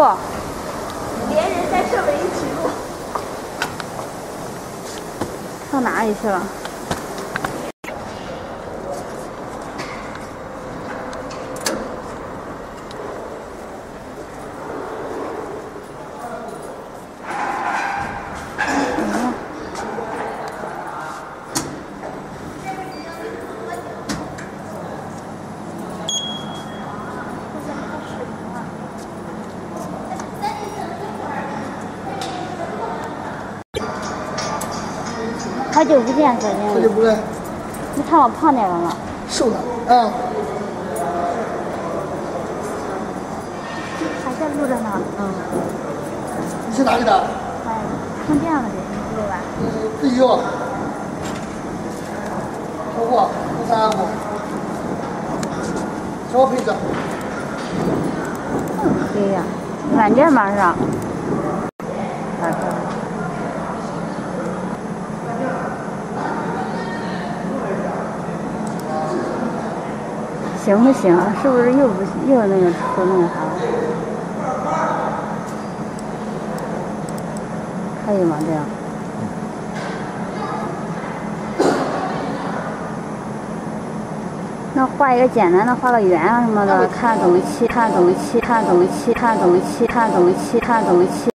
路，连人带设备一起录。上哪里去了？ 好久不见，小妞。好久不见。你看我胖点了吗？瘦了，嗯。还在录着呢。嗯。你去哪里的？哎，充电了得，录完。自己用。超过3号。什么配置？对呀，软件马上。 行不行？是不是又那个出那个啥了？可以吗？这样？那画一个简单的，画个圆啊什么的，看总期，看总期，看总期，看总期，看总期，看总期。